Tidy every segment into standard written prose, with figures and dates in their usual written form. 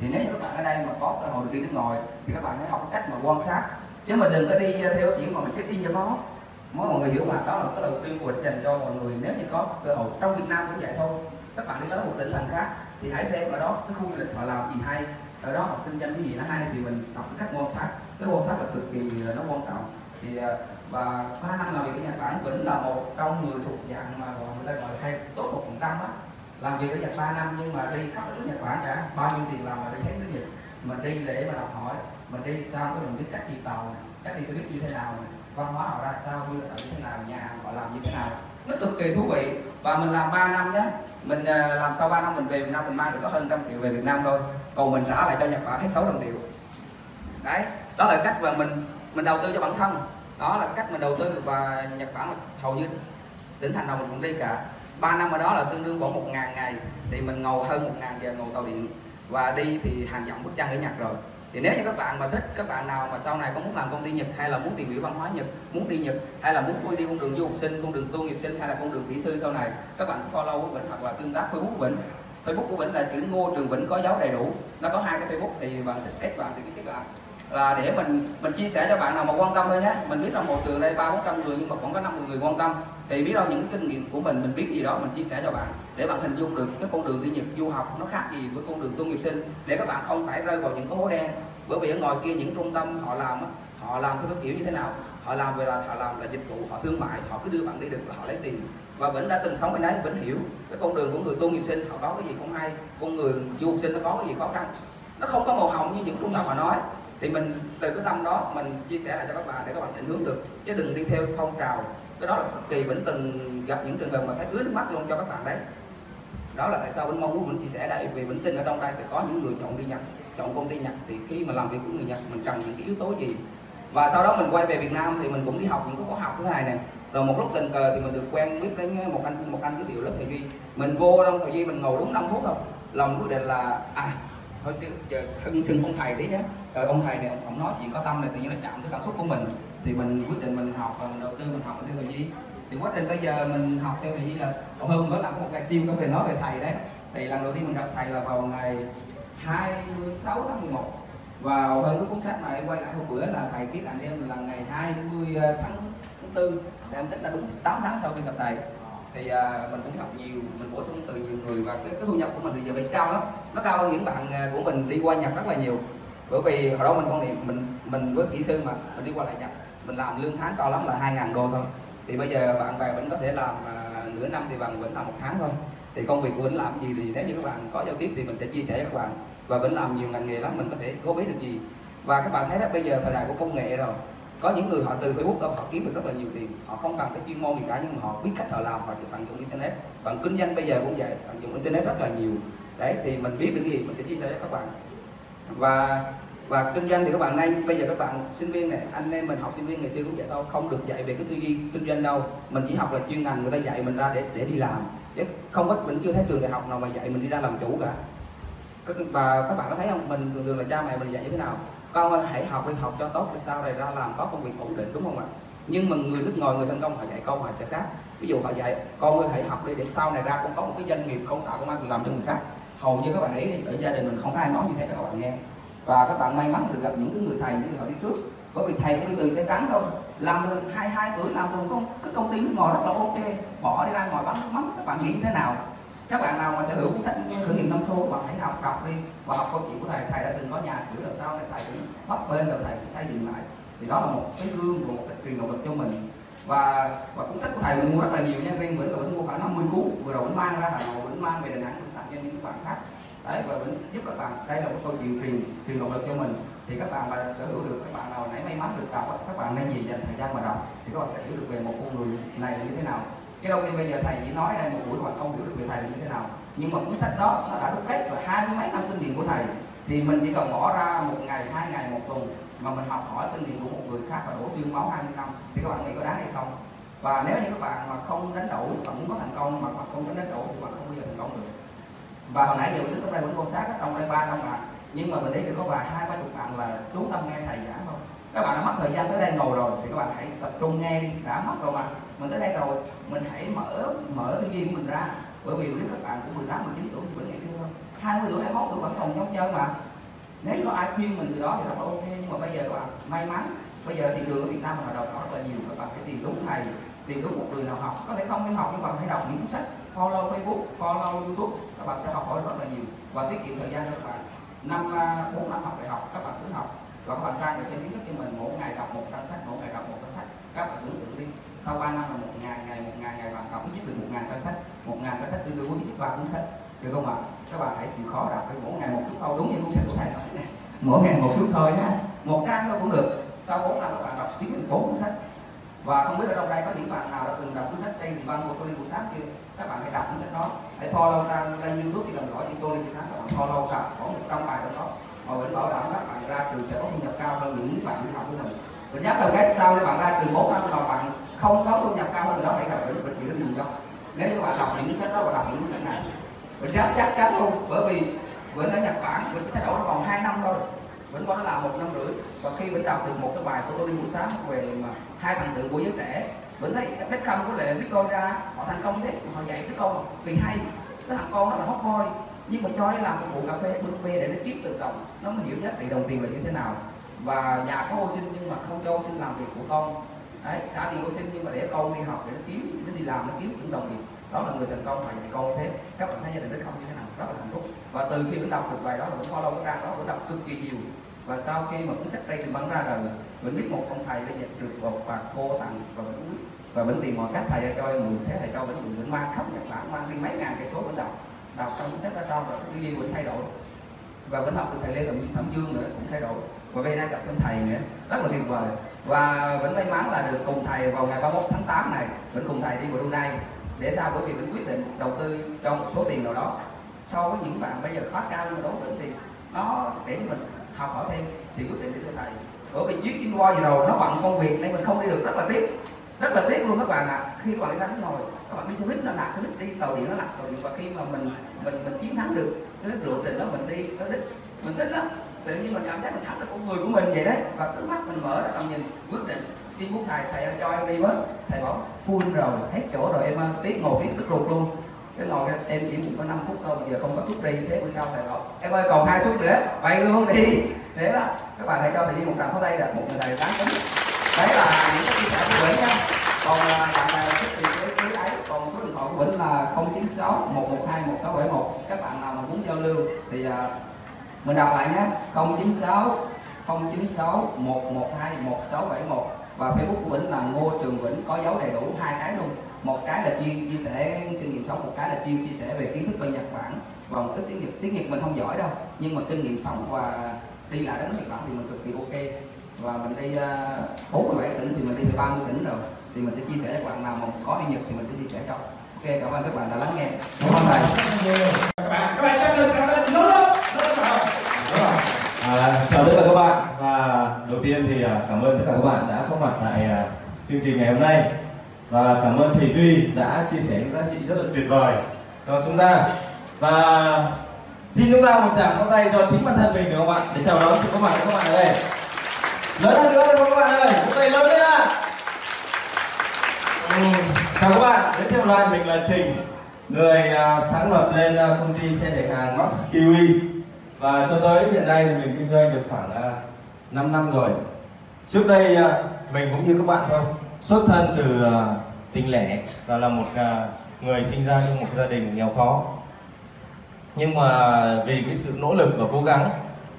Thì nếu như các bạn ở đây mà có cơ hội đi nước ngoài thì các bạn hãy học cái cách mà quan sát, chứ mình đừng có đi theo chuyện mà mình check in cho nó. Mọi người hiểu mà, đó là một cái lời khuyên của Trình dành cho mọi người. Nếu như có cơ hội trong Việt Nam cũng vậy thôi, các bạn đi tới một tỉnh thành khác thì hãy xem ở đó cái khu du lịch họ làm gì hay, ở đó họ kinh doanh cái gì nó hay, thì mình học cái cách quan sát. Cái quan sát là cực kỳ nó quan trọng. Thì và 3 năm làm việc ở Nhật Bản, Vĩnh là một trong người thuộc dạng mà người ta gọi là hay tốt 1% á. Làm việc ở Nhật 3 năm nhưng mà đi khắp nước Nhật Bản cả, bao nhiêu tiền làm mà đi hết nước Nhật. Mình đi để mà học hỏi, mình đi sao có mình biết cách đi tàu này, cách đi xe buýt như thế nào này, văn hóa họ ra sao, du lịch họ như thế nào, nhà họ làm như thế nào, nó cực kỳ thú vị. Và mình làm 3 năm nhé, mình làm sau 3 năm mình về Việt Nam mình mang được có hơn 100 triệu về Việt Nam thôi, còn mình trả lại cho Nhật Bản hết 600 triệu. Đấy, đó là cách mà mình đầu tư cho bản thân, đó là cách mình đầu tư. Và Nhật Bản hầu như tỉnh thành nào mình cũng đi cả. 3 năm ở đó là tương đương khoảng 1.000 ngày, thì mình ngồi hơn 1.000 giờ ngồi tàu điện và đi thì hàng dặm bước chân ở Nhật rồi. Thì nếu như các bạn mà thích, các bạn nào mà sau này có muốn làm công ty Nhật, hay là muốn tìm hiểu văn hóa Nhật, muốn đi Nhật, hay là muốn đi con đường du học sinh, con đường tu nghiệp sinh, hay là con đường kỹ sư sau này, các bạn cứ follow của Vĩnh hoặc là tương tác Facebook của Vĩnh. Facebook của Vĩnh là chữ Ngô Trường Vĩnh có dấu đầy đủ, nó có 2 cái Facebook, thì bạn thích kết bạn thì cứ kết bạn. Là để mình chia sẻ cho bạn nào mà quan tâm thôi nhé. Mình biết là một trường đây 300-400 người nhưng mà cũng có 50 người quan tâm, thì biết đâu những cái kinh nghiệm của mình biết gì đó mình chia sẻ cho bạn, để bạn hình dung được cái con đường đi Nhật du học nó khác gì với con đường tu nghiệp sinh, để các bạn không phải rơi vào những cái hố đen. Bởi vì ở ngoài kia những trung tâm họ làm theo cái kiểu như thế nào, họ làm là dịch vụ, họ thương mại, họ cứ đưa bạn đi được là họ lấy tiền. Và Vĩnh đã từng sống bên đấy, Vĩnh hiểu cái con đường của người tu nghiệp sinh, họ có cái gì cũng hay, con người du học sinh nó có cái gì khó khăn, nó không có màu hồng như những trung tâm họ nói. Thì mình từ cái tâm đó mình chia sẻ lại cho các bạn để các bạn định hướng được, chứ đừng đi theo phong trào. Cái đó là cực kỳ, Vĩnh từng gặp những trường hợp mà thấy ướt nước mắt luôn cho các bạn đấy. Đó là tại sao Vĩnh mong muốn Vĩnh chia sẻ đây, vì Vĩnh tin ở trong đây sẽ có những người chọn đi Nhật, chọn công ty Nhật, thì khi mà làm việc của người Nhật mình cần những cái yếu tố gì. Và sau đó mình quay về Việt Nam thì mình cũng đi học những cái khóa học như thế này nè. Rồi một lúc tình cờ thì mình được quen biết đến một anh giới thiệu lớp Thầy Duy. Mình vô trong Thầy Duy mình ngồi đúng 5 phút thôi, lòng quyết định là thôi giờ xưng ông thầy tí nhé. Rồi ông thầy này ông nói chuyện có tâm này, tự nhiên nó chạm tới cảm xúc của mình, thì mình quyết định mình học, và mình đầu tư mình học theo Thầy Duy. Thì quá trình bây giờ mình học theo Thầy Duy là hơn nữa, làm có một cái tiêu về nói về thầy đấy. Thì lần đầu tiên mình gặp thầy là vào ngày 26 tháng 11, và hơn cái cuốn sách mà em quay lại hôm bữa là thầy viết ảnh em là ngày 20 tháng 4, thì em tính là đúng 8 tháng sau khi gặp thầy. Thì mình cũng học nhiều, mình bổ sung từ nhiều người, và cái thu nhập của mình thì giờ phải cao lắm, nó cao hơn những bạn của mình đi qua Nhật rất là nhiều. Bởi vì hồi đó mình quan niệm mình với kỹ sư mà mình đi qua lại Nhật mình làm lương tháng cao lắm là 2.000 đô thôi, thì bây giờ bạn bè mình có thể làm nửa năm thì bạn vẫn làm 1 tháng thôi. Thì công việc của mình làm gì thì nếu như các bạn có giao tiếp thì mình sẽ chia sẻ cho các bạn, và vẫn làm nhiều ngành nghề lắm, mình có thể cố biết được gì. Và các bạn thấy đó, bây giờ thời đại của công nghệ rồi, có những người họ từ Facebook đó họ kiếm được rất là nhiều tiền, họ không cần cái chuyên môn gì cả nhưng mà họ biết cách họ làm, họ tận dụng internet. Bạn kinh doanh bây giờ cũng vậy, tận dụng internet rất là nhiều. Đấy thì mình biết được cái gì mình sẽ chia sẻ cho các bạn. Và kinh doanh thì các bạn nên, bây giờ các bạn sinh viên này, anh em mình học sinh viên ngày xưa cũng vậy thôi, không được dạy về cái tư duy kinh doanh đâu, mình chỉ học là chuyên ngành người ta dạy mình ra để đi làm, chứ không có, mình chưa thấy trường đại học nào mà dạy mình đi ra làm chủ cả. Và các bạn có thấy không, mình thường là cha mẹ mình dạy như thế nào, con ơi hãy học đi, học cho tốt để sau này ra làm có công việc ổn định, đúng không ạ? Nhưng mà người nước ngoài, người thành công họ dạy con họ sẽ khác. Ví dụ họ dạy con ơi hãy học đi để sau này ra con có một cái doanh nghiệp, con tạo công ăn việc làm cho người khác. Hầu như các bạn ấy ở gia đình mình không có ai nói như thế đâu các bạn nghe. Và các bạn may mắn được gặp những cái người thầy, những người họ đi trước, bởi vì thầy cũng đi từ cái trắng thôi, làm từ 22 tuổi, làm từ cái công ty nước ngoài rất là ok, bỏ đi ra ngoài bán nước mắm. Các bạn nghĩ thế nào? Các bạn nào mà sẽ hữu cuốn sách Khởi nghiệp năm xô, bạn hãy đọc đi và học câu chuyện của thầy. Thầy đã từng có nhà cửa rồi sau này thầy cũng bắp bên rồi thầy cũng xây dựng lại, thì đó là một cái gương và một cái truyền động lực cho mình. Và cuốn sách của thầy mình mua rất là nhiều nha, riêng Vĩnh là Vĩnh mua khoảng 50 cuốn, vừa rồi Vĩnh mang ra Hà Nội, Vĩnh mang về Đà Nẵng, Vĩnh tặng cho những bạn khác. Đấy, và Vĩnh giúp các bạn, đây là một câu chuyện truyền động lực cho mình. Thì các bạn mà sở hữu được, các bạn nào nãy may mắn được đọc, các bạn nên gì dành thời gian mà đọc thì các bạn sẽ hiểu được về một con người này là như thế nào. Cái đầu tiên bây giờ thầy chỉ nói đây một buổi mà không hiểu được về thầy là như thế nào, nhưng mà cuốn sách đó nó đã đúc kết là 20 mấy năm kinh nghiệm của thầy, thì mình chỉ cần bỏ ra 1 ngày, 2 ngày, 1 tuần mà mình học hỏi kinh nghiệm của một người khác và đổ xương máu 20 năm, thì các bạn nghĩ có đáng hay không? Và nếu như các bạn mà không đánh đổi, bạn muốn có thành công mà bạn không đánh đổi thì bạn không bao giờ thành công được. Và hồi nãy giờ mình đứng đây cũng quan sát trong đây 300 bạn, nhưng mà mình thấy có vài 20-30 bạn là chú tâm nghe thầy giảng thôi. Các bạn đã mất thời gian tới đây ngồi rồi thì các bạn hãy tập trung nghe đi, đã mất rồi mà mình tới đây rồi, mình hãy mở tư duy của mình ra. Bởi vì lúc các bạn cũng 18-19 tuổi, mình ngày xưa thôi, 20 tuổi, 21 tuổi vẫn còn trong chơi mà. Nếu có ai khuyên mình từ đó thì rất là ok, nhưng mà bây giờ các bạn may mắn, bây giờ thị trường ở Việt Nam mình đào tạo rất là nhiều, các bạn phải tìm đúng thầy, tìm đúng một người nào học. Có thể không phải học nhưng bạn hãy đọc những cuốn sách, follow Facebook, follow YouTube, các bạn sẽ học hỏi rất là nhiều và tiết kiệm thời gian cho các bạn. Năm 4 năm học đại học các bạn cứ học và các bạn trang bị thêm kiến thức cho mình, mỗi ngày đọc 100 sách, mỗi ngày đọc 100 sách. Các bạn tưởng tượng đi, sau 3 năm là 1000 ngày, 1000 ngày bạn đọc ít nhất được 1000 trang sách, 1000 trang sách tương đương với 3 cuốn sách. Được không ạ? Các bạn hãy chịu khó đọc với mỗi ngày một chút thôi, đúng như cuốn sách của thầy nói. Mỗi ngày một chút thôi nhá. Một trang thôi cũng được. Sau 4 năm các bạn đọc tiếp được 4 cuốn sách. Và không biết ở trong đây có những bạn nào đã từng đọc cuốn sách Tây Đình Văn của Tony Buổi Sáng kia, các bạn hãy đọc cuốn sách đó, hãy follow trang kênh YouTube thì cần gọi như Tony Buổi Sáng, các bạn follow đọc có 100 bài trong đó, và vẫn bảo đảm các bạn ra trường sẽ có thu nhập cao hơn những bạn đi học của mình. Và nhắc đầu cách sau nếu bạn ra trường 4 năm mà bạn không có thu nhập cao hơn đó, hãy gặp những bệnh chịu rất nhiều đâu. Nếu các bạn đọc những cuốn sách đó và đọc những cuốn sách này, mình dám chắc chắn luôn, bởi vì Vĩnh ở Nhật Bản, Vĩnh thay đổi nó còn 2 năm thôi. Vĩnh qua đó là 1 năm rưỡi, và khi Vĩnh đọc được một cái bài của Tony Buổi Sáng về mà 2 thần tượng của giới trẻ, Vĩnh thấy Bitcoin có lệ Bitcoin ra, họ thành công thế, họ dạy cái con vì hay, cái thằng con đó là hot boy, nhưng mà cho ấy làm một bộ cà phê bưng bê để nó tiếp tự động, nó mới hiểu giá trị đồng tiền là như thế nào. Và nhà có ô sinh nhưng mà không cho ô sinh làm việc của con, đấy, trả tiền ô sinh nhưng mà để con đi học để nó kiếm, nó đi làm nó kiếm những đồng tiền. Đó là người thành công và dạy con như thế. Các bạn thấy gia đình Đức không như thế nào, rất là hạnh phúc. Và từ khi Vĩnh đọc được bài đó là Vĩnh follow cái trang đó, Vĩnh đọc cực kỳ nhiều. Và sau khi mà cuốn sách Tây Trình Văn ra đời, Vĩnh biết một ông thầy bây giờ được một bà cô tặng và Vĩnh quý. Và Vĩnh tìm mọi cách thầy cho em, thế thầy cho Vĩnh mang khắp Nhật Bản, mang đi mấy ngàn cây số Vĩnh đọc. Đọc xong cuốn sách ra xong rồi tư duy Vĩnh thay đổi. Và Vĩnh học từ thầy Lê Thẩm Dương nữa cũng thay đổi. Và bây giờ đang gặp thêm thầy nữa, rất là tuyệt vời. Và Vĩnh may mắn là được cùng thầy vào ngày 31 tháng 8 này, Vĩnh cùng thầy đi vào Brunei. Để sao? Bởi vì Vĩnh quyết định đầu tư cho một số tiền nào đó. So với những bạn bây giờ khóa cao nhưng mà tốn tiền thì nó để mình học hỏi thêm thì quyết định để cho thầy. Bởi vì chuyến Singapore vừa rồi nó bận công việc nên mình không đi được, rất là tiếc luôn các bạn ạ. Khi các bạn đi đánh ngồi, các bạn đi xe buýt nó lạc xe buýt, đi tàu điện nó lạc tàu điện, và khi mà mình chiến thắng được cái lộ trình đó mình đi tới đích, mình thích lắm. Tự nhiên mình cảm thấy mình thắng được con người của mình vậy đấy, và cứ mắt mình mở ra tầm nhìn quyết định. Đi muốn thầy cho em đi với, thầy bảo full rồi, hết chỗ rồi em tiếc ngồi tiếc đứt ruột luôn. Cái ngồi em chỉ có 5 phút thôi, giờ không có suất đi, thế bữa sau thầy bảo em ơi còn 2 suất nữa, bay luôn đi. Thế đó, các bạn hãy cho thầy đi một tràng pháo tay, đặt một người thầy đáng kính. Đấy là những cái chia sẻ của Vĩnh nha. Còn bạn nào thích thì cứ lấy, còn số điện thoại của Vĩnh là 0961121671. Các bạn nào mà muốn giao lưu thì mình đọc lại nhé, 0961121671. Và Facebook của Vĩnh là Ngô Trường Vĩnh, có dấu đầy đủ 2 cái luôn. Một cái là chuyên chia sẻ kinh nghiệm sống, một cái là chuyên chia sẻ về kiến thức bên Nhật Bản. Và một ít tiếng Nhật mình không giỏi đâu, nhưng mà kinh nghiệm sống và đi lại đến Nhật Bản thì mình cực kỳ ok. Và mình đi 47 tỉnh thì mình đi về 30 tỉnh rồi, thì mình sẽ chia sẻ các bạn nào mà có đi Nhật thì mình sẽ chia sẻ cho. Ok, cảm ơn các bạn đã lắng nghe. Cảm ơn thầy. Các bạn chắc được cảm ơn chào tất cả các bạn. Và đầu tiên thì cảm ơn tất cả các bạn đã có mặt tại chương trình ngày hôm nay, và cảm ơn thầy Duy đã chia sẻ những giá trị rất là tuyệt vời cho chúng ta. Và xin chúng ta một tràng pháo tay cho chính bản thân mình, được không ạ, để chào đón sự có mặt của các bạn ở đây. Lớn hơn nữa được không các bạn ơi, một tay lớn lên ạ. Chào các bạn, giới thiệu lại mình là Trình, người sáng lập lên công ty xe đẩy hàng Mosquito. Và cho tới hiện nay mình kinh doanh được khoảng 5 năm rồi. Trước đây mình cũng như các bạn thôi, xuất thân từ tình lẻ và là một người sinh ra trong một gia đình nghèo khó. Nhưng mà vì cái sự nỗ lực và cố gắng,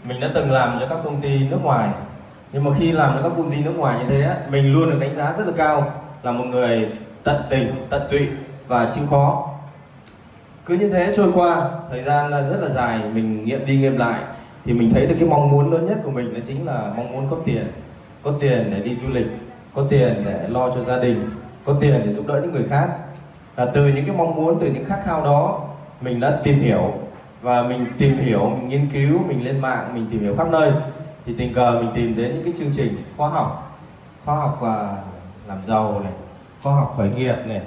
mình đã từng làm cho các công ty nước ngoài. Nhưng mà khi làm cho các công ty nước ngoài như thế, mình luôn được đánh giá rất là cao là một người tận tình, tận tụy và chịu khó. Cứ như thế trôi qua, thời gian rất là dài, mình nghiệm đi nghiệm lại thì mình thấy được cái mong muốn lớn nhất của mình đó chính là mong muốn có tiền để đi du lịch, có tiền để lo cho gia đình, có tiền để giúp đỡ những người khác. Và từ những cái mong muốn, từ những khát khao đó, mình đã tìm hiểu và mình tìm hiểu, mình nghiên cứu, mình lên mạng, mình tìm hiểu khắp nơi. Thì tình cờ mình tìm đến những cái chương trình khóa học làm giàu này, khóa học khởi nghiệp này.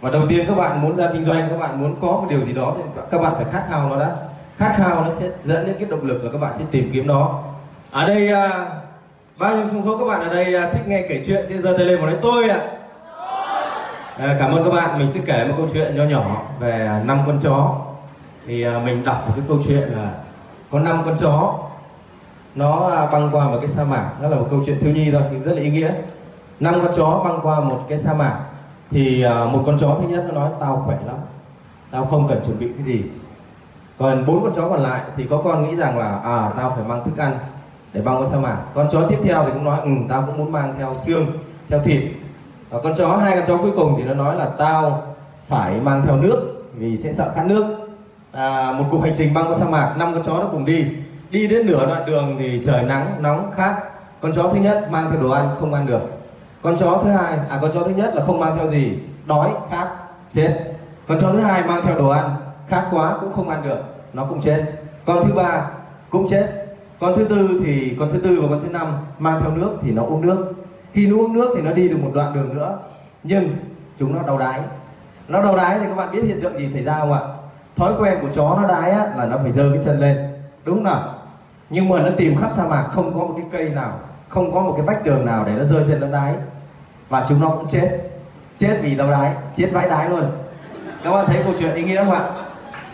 Và đầu tiên các bạn muốn ra kinh doanh, các bạn muốn có một điều gì đó thì các bạn phải khát khao nó đã. Khát khao nó sẽ dẫn đến cái động lực và các bạn sẽ tìm kiếm nó. Ở đây, bao nhiêu số các bạn ở đây thích nghe kể chuyện sẽ giơ tay lên và nói tôi ạ. Cảm ơn các bạn, mình sẽ kể một câu chuyện nho nhỏ về 5 con chó. thì mình đọc một cái câu chuyện là có 5 con chó nó băng qua một cái sa mạc. Đó là một câu chuyện thiếu nhi thôi nhưng rất là ý nghĩa. 5 con chó băng qua một cái sa mạc thì một con chó thứ nhất nó nói tao khỏe lắm, tao không cần chuẩn bị cái gì. Còn 4 con chó còn lại thì có con nghĩ rằng là tao phải mang thức ăn để băng qua sa mạc. Con chó tiếp theo thì cũng nói tao cũng muốn mang theo xương, theo thịt. Và con chó, 2 con chó cuối cùng thì nó nói là tao phải mang theo nước vì sẽ sợ khát nước. Một cuộc hành trình băng qua sa mạc, 5 con chó nó cùng đi. Đi đến nửa đoạn đường thì trời nắng, nóng, khát. Con chó thứ nhất mang theo đồ ăn không ăn được. Con chó thứ nhất là không mang theo gì, đói, khát, chết. Con chó thứ hai mang theo đồ ăn, khát quá cũng không ăn được, nó cũng chết. Con thứ ba cũng chết. Con thứ tư và con thứ năm mang theo nước thì nó uống nước. Khi nó uống nước thì nó đi được một đoạn đường nữa, nhưng chúng nó đau đáy. Nó đau đáy thì các bạn biết hiện tượng gì xảy ra không ạ? Thói quen của chó nó đái á, là nó phải giơ cái chân lên, đúng không nào? Nhưng mà nó tìm khắp sa mạc không có một cái cây nào, không có một cái vách tường nào để nó giơ chân nó đái. Và chúng nó cũng chết. Chết vì đau đái, chết vãi đái luôn. Các bạn thấy câu chuyện ý nghĩa không ạ?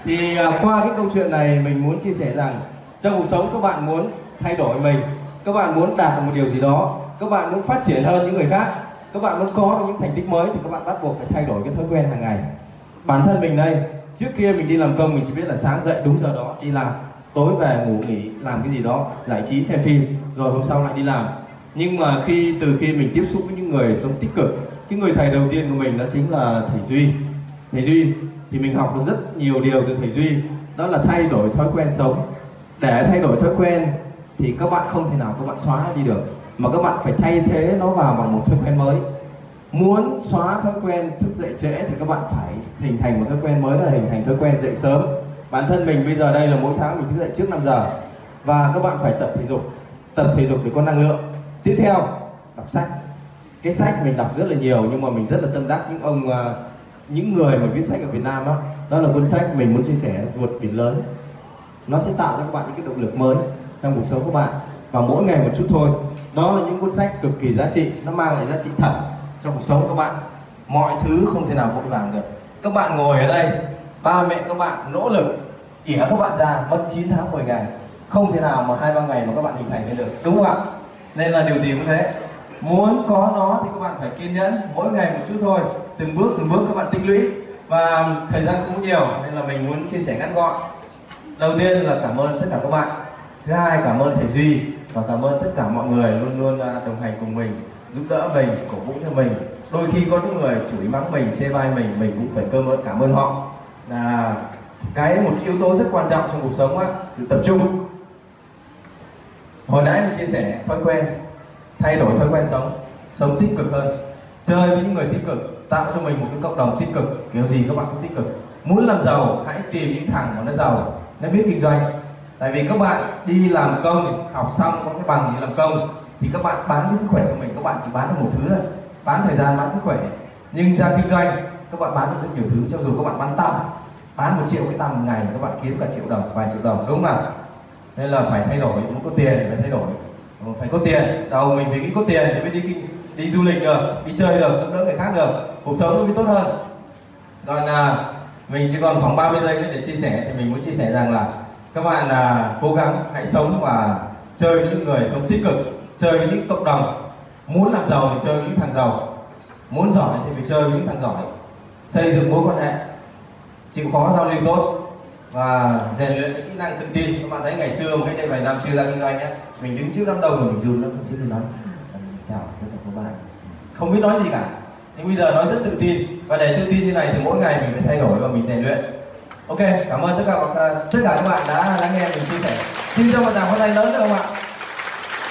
Thì qua cái câu chuyện này mình muốn chia sẻ rằng trong cuộc sống các bạn muốn thay đổi mình, các bạn muốn đạt được một điều gì đó, các bạn muốn phát triển hơn những người khác, các bạn muốn có được những thành tích mới thì các bạn bắt buộc phải thay đổi cái thói quen hàng ngày. Bản thân mình đây, trước kia mình đi làm công mình chỉ biết là sáng dậy đúng giờ đó đi làm, tối về ngủ nghỉ, làm cái gì đó, giải trí, xem phim, rồi hôm sau lại đi làm. Nhưng mà từ khi mình tiếp xúc với những người sống tích cực, cái người thầy đầu tiên của mình đó chính là thầy Duy. Thầy Duy thì mình học được rất nhiều điều từ thầy Duy, đó là thay đổi thói quen sống. Để thay đổi thói quen thì các bạn không thể nào các bạn xóa đi được, mà các bạn phải thay thế nó vào bằng một thói quen mới. Muốn xóa thói quen thức dậy trễ thì các bạn phải hình thành một thói quen mới, là hình thành thói quen dậy sớm. Bản thân mình bây giờ đây là mỗi sáng mình thức dậy trước 5 giờ. Và các bạn phải tập thể dục để có năng lượng. Tiếp theo, đọc sách. Cái sách mình đọc rất là nhiều nhưng mà mình rất là tâm đắc những người mà viết sách ở Việt Nam đó là cuốn sách mình muốn chia sẻ Vượt Biển Lớn. Nó sẽ tạo cho các bạn những cái động lực mới trong cuộc sống của bạn. Và mỗi ngày một chút thôi. Đó là những cuốn sách cực kỳ giá trị, nó mang lại giá trị thật trong cuộc sống của các bạn. Mọi thứ không thể nào vội vàng được. Các bạn ngồi ở đây, ba mẹ các bạn nỗ lực ỉa các bạn ra mất 9 tháng 10 ngày. Không thể nào mà 2-3 ngày mà các bạn hình thành lên được, đúng không ạ? Nên là điều gì cũng thế. Muốn có nó thì các bạn phải kiên nhẫn, mỗi ngày một chút thôi, từng bước các bạn tích lũy. Và thời gian không nhiều nên là mình muốn chia sẻ ngắn gọn. Đầu tiên là cảm ơn tất cả các bạn. Thứ hai, cảm ơn thầy Duy và cảm ơn tất cả mọi người luôn luôn đồng hành cùng mình, giúp đỡ mình, cổ vũ cho mình. Đôi khi có những người chửi mắng mình, chê bai mình cũng phải cảm ơn họ. Là một cái yếu tố rất quan trọng trong cuộc sống, sự tập trung. Hồi nãy mình chia sẻ thói quen, thay đổi thói quen sống tích cực hơn, chơi với những người tích cực, tạo cho mình một cái cộng đồng tích cực. Kiểu gì các bạn cũng tích cực. Muốn làm giàu hãy tìm những thằng mà nó giàu, nó biết kinh doanh. Tại vì các bạn đi làm công, học xong có cái bằng để làm công thì các bạn bán cái sức khỏe của mình, các bạn chỉ bán được một thứ thôi, bán thời gian, bán sức khỏe. Nhưng ra kinh doanh các bạn bán được rất nhiều thứ, cho dù các bạn bán tăm, bán 1 triệu cái tăm một ngày các bạn kiếm cả triệu đồng, vài triệu đồng, đúng không nào? Nên là phải thay đổi, muốn có tiền phải thay đổi, phải có tiền. Đầu mình phải nghĩ có tiền thì mới đi du lịch được, đi chơi được, giúp đỡ người khác được, cuộc sống mới tốt hơn. Còn mình chỉ còn khoảng 30 giây để chia sẻ thì mình muốn chia sẻ rằng là các bạn cố gắng hãy sống và chơi với những người sống tích cực, chơi với những cộng đồng. Muốn làm giàu thì chơi với những thằng giàu, muốn giỏi thì phải chơi với những thằng giỏi. Xây dựng mối quan hệ, chịu khó giao lưu tốt và rèn luyện những kỹ năng tự tin. Các bạn thấy ngày xưa một cách đây vài năm chưa ra kinh doanh nhé, mình đứng trước đám đông mình run lắm, không biết nói chào tất cả các bạn, không biết nói gì cả. Nhưng bây giờ nói rất tự tin, và để tự tin như này thì mỗi ngày mình phải thay đổi và mình rèn luyện. Ok, cảm ơn tất cả các bạn đã lắng nghe mình chia sẻ. Xin cho một tràng pháo tay lớn được không ạ?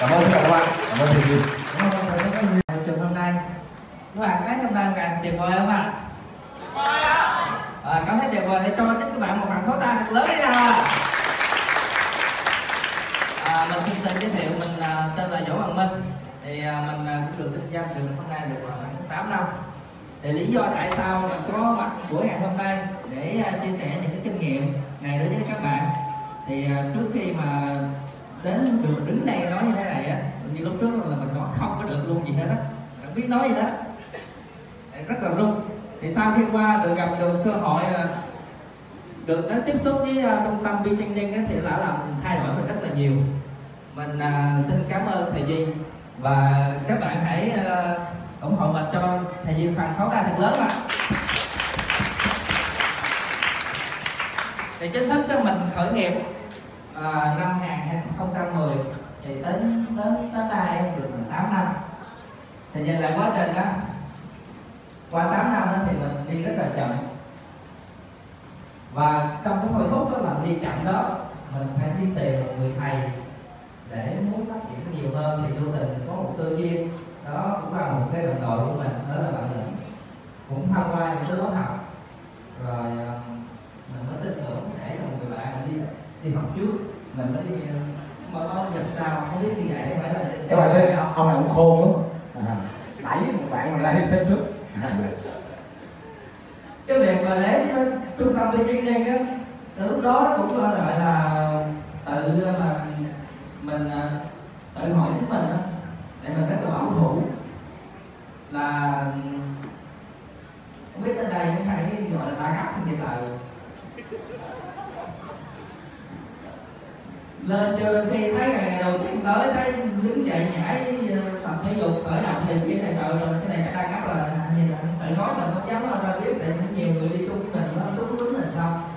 Cảm ơn tất cả các bạn, cảm ơn thầy Duy. Trường hôm nay, các bạn thấy hôm nay càng tuyệt vời không ạ? Tuyệt vời ạ. Cảm thấy tuyệt vời để cho chính các bạn một tràng pháo tay thật lớn đi nào ạ. Mình xin tự giới thiệu, mình tên là Dỗ Hoàng Minh. Thì mình cũng được kinh doanh từ hôm nay được 8 năm. Thì lý do tại sao mình có mặt buổi ngày hôm nay để chia sẻ những cái kinh nghiệm này đối với các bạn. Thì trước khi mà đến được đứng đây nói như thế này á, như lúc trước là mình nói không có được luôn gì hết á, mình không biết nói gì hết, rất là run. Thì sau khi được gặp được cơ hội Cường nó tiếp xúc với trung tâm Be Training thì đã làm thay đổi mình rất là nhiều. Mình xin cảm ơn thầy Duy và các bạn hãy ủng hộ mình cho thầy Duy phần pháo tay thật lớn ạ. Thì chính thức mình khởi nghiệp năm 2010 thì đến nay được 8 năm. Thì nhìn lại quá trình đó, qua 8 năm đó thì mình đi rất là chậm. Và trong cái phôi thúc đó là đi chậm đó, mình phải đi tìm một người thầy để muốn phát triển nhiều hơn thì vô tình có một cơ duyên. Đó cũng là một cái đồng đội của mình, đó là bạn Lĩnh, cũng tham qua những cái lớp học rồi mình có tin tưởng để một người bạn mình đi học trước, mình mới mở lớp nhập sau, không biết như vậy phải là các bạn thấy ông này cũng khôn lắm, đẩy một bạn mình ra xếp trước. Cái việc mà để trung tâm Be Training á, lúc đó cũng gọi là tự mà mình tự hỏi chính mình để mình rất là bảo thủ, là không biết tới đây cũng phải gọi là ta gấp không kịp lời, lên cho khi thấy ngày đầu tiên tới thấy đứng dậy nhảy tập thể dục khởi động thì cái này trời rồi cái này ta gấp là như là tự nói mình không dám là ta biết, tại nhiều người đi chung với mình nó đúng đúng là xong.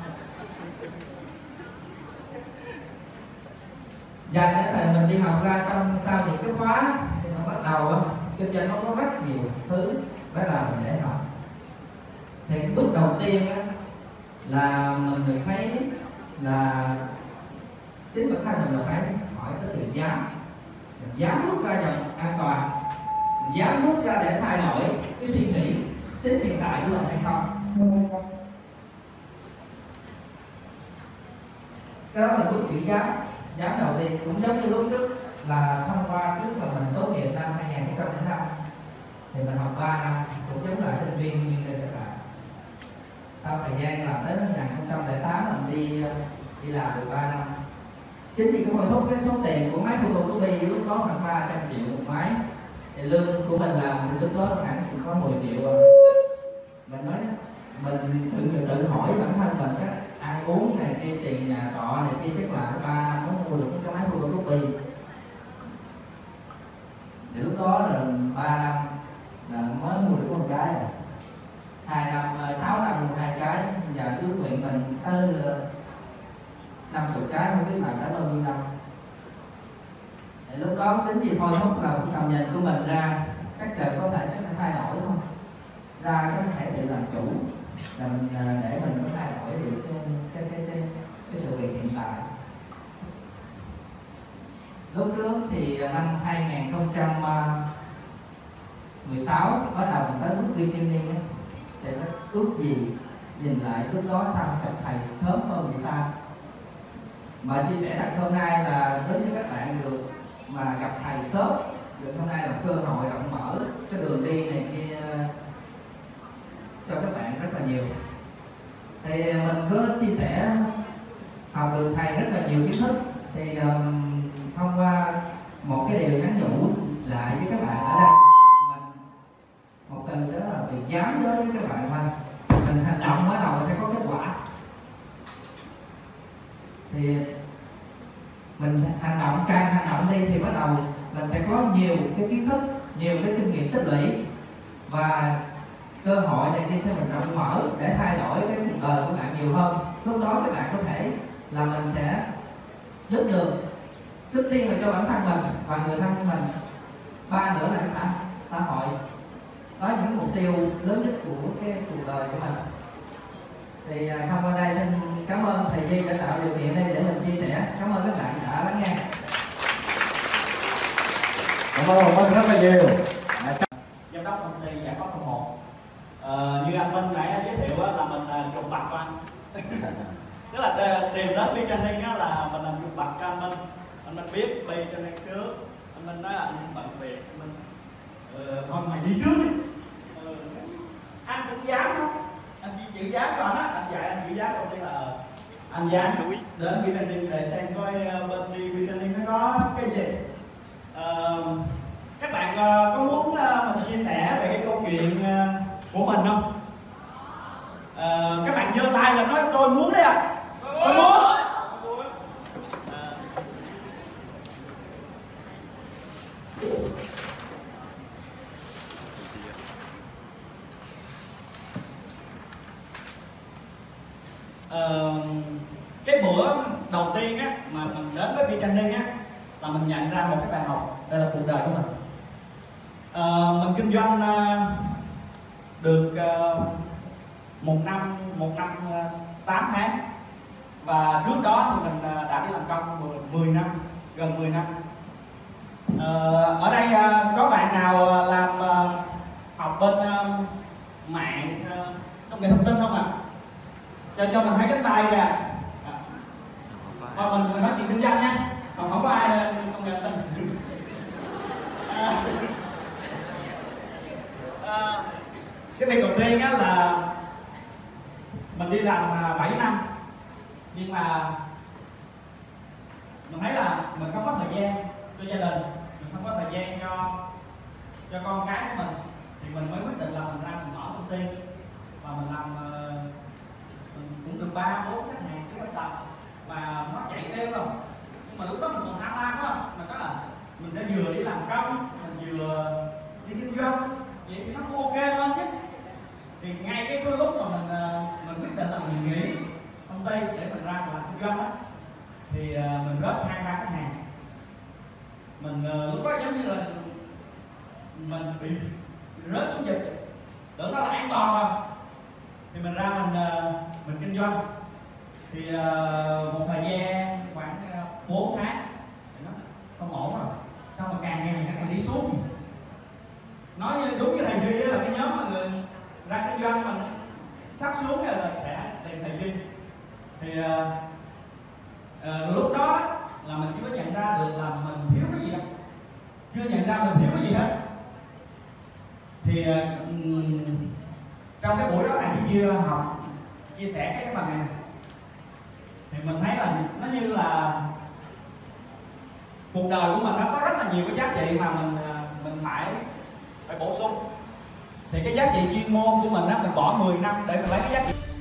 Và cái thời mình đi học ra trong sau những cái khóa thì nó bắt đầu á, kinh doanh nó có rất nhiều thứ phải làm để học. Thì cái bước đầu tiên á là mình được thấy là chính bản thân mình là phải hỏi tới từ dám, mình dám bước ra dòng an toàn, mình dám bước ra để thay đổi cái suy nghĩ tính hiện tại của mình hay không. Cái đó là bước chuyển dám. Dám đầu tiên cũng giống như lúc trước là thông qua trước mà mình tốt nghiệp năm 2005 thì mình học 3 năm cũng giống là sinh viên như thế các bạn. Sau thời gian làm đến 2008 mình đi làm được 3 năm. Chính vì cái hồi thúc cái số tiền của máy photocopy của Bi lúc đó khoảng 300 triệu một máy, thì lương của mình làm lúc đó khoảng có 10 triệu. Mình nói mình tự hỏi bản thân mình cái ăn uống này kia, tiền nhà trọ này kia, chắc là 3 năm mới mua được cái máy photocopy. Thì lúc đó là 3 năm là mới mua được một cái, 6 năm hai cái, và ước nguyện mình tới 50 cái, không biết làm tới bao nhiêu năm. Thì lúc đó tính gì thôi không là tầm nhìn của mình ra các trời có thể chắc là thay đổi không, ra có thể tự làm chủ là mình, để mình có thay đổi được cái sự việc hiện tại. Lúc trước thì năm 2016 bắt đầu mình tới bước Be Training thì nó ước gì nhìn lại lúc đó sao các thầy sớm hơn người ta. Mà chia sẻ rằng hôm nay là đối với các bạn được mà gặp thầy sớm, được hôm nay là cơ hội rộng mở cái đường đi này kia cho các bạn rất là nhiều. Thì mình cứ chia sẻ học được thầy rất là nhiều kiến thức, thì thông qua một cái điều nhắn nhủ lại với các bạn ở đây, mình một từ đó là từ dám đối với các bạn thôi. Mình hành động bắt đầu sẽ có kết quả, thì mình hành động, càng hành động đi thì bắt đầu mình sẽ có nhiều cái kiến thức, nhiều cái kinh nghiệm tích lũy và cơ hội này đi sẽ mình rộng mở để thay đổi cái cuộc đời của bạn nhiều hơn. Lúc đó các bạn có thể là mình sẽ giúp được trước tiên là cho bản thân mình và người thân của mình, ba nữa là xã hội. Đó là những mục tiêu lớn nhất của cái cuộc đời của mình. Thì thông qua đây xin cảm ơn thầy Duy đã tạo điều kiện đây để mình chia sẻ. Cảm ơn các bạn đã lắng nghe. Cảm ơn ông Minh rất là nhiều. Giám đốc công ty Giải Pháp Đồng Hồ. Như anh Minh nãy giới thiệu là mình trùng bạc của anh. Tức là tìm đến Be Training là mình làm trùng bạc cho anh Minh. Anh Minh biết Be Training trước. Anh Minh nói là anh bận việc. Anh Minh thôi mày đi trước đi. Anh cũng dám không? Anh chịu dám rồi đó. Anh dạy anh chịu dám đầu tiên là anh dám đến Be Training để xem coi bên Be Training nó có cái gì. Các bạn có muốn mình chia sẻ về cái câu chuyện của mình không? Các bạn giơ tay là nói tôi muốn đấy ạ. bữa đầu tiên á, mà mình đến với Be Training á, là mình nhận ra một cái bài học. Đây là cuộc đời của mình. Mình kinh doanh được một năm 8 tháng. Và trước đó thì mình đã đi làm công 10 năm, gần 10 năm. Ở đây có bạn nào làm học bên mạng công nghệ thông tin không ạ? Cho mình thấy cánh tay kìa. Còn mình nói chuyện kinh doanh nha, còn không có ai công nghệ thông tin. Cái việc đầu tiên á là mình đi làm 7 năm, nhưng mà mình thấy là mình không có thời gian cho gia đình, mình không có thời gian cho con cái của mình, thì mình mới quyết định là mình ra mình mở công ty. Và mình làm, mình cũng được 3-4 khách hàng ký hợp đồng và nó chạy theo rồi. Nhưng mà lúc đó mình còn tham lam quá, mình nói là mình sẽ vừa đi làm công, mình vừa đi kinh doanh, vậy thì nó cũng ok hơn chứ. Thì ngay cái lúc mà mình quyết định là mình nghỉ công ty để mình ra mình làm kinh doanh á, thì mình rớt 2-3 khách hàng. Mình lúc đó giống như là mình bị rớt xuống dịch, tưởng nó là an toàn rồi. Thì mình ra mình kinh doanh. Thì một thời gian khoảng 4 tháng thì nó không ổn rồi. Sao mà càng ngày nó càng đi xuống. Nói như đúng như thầy Duy là cái nhóm mà người ra kinh doanh mình sắp xuống là sẽ tìm thầy Duy. Thì lúc đó là mình chưa có nhận ra được là mình thiếu cái gì đâu. Chưa nhận ra mình thiếu cái gì hết. Thì trong cái buổi đó này chia học, chia sẻ cái phần này nè, thì mình thấy là nó như là cuộc đời của mình nó có rất là nhiều cái giá trị mà mình phải bổ sung. Thì cái giá trị chuyên môn của mình á, mình bỏ 10 năm để mình lấy cái giá trị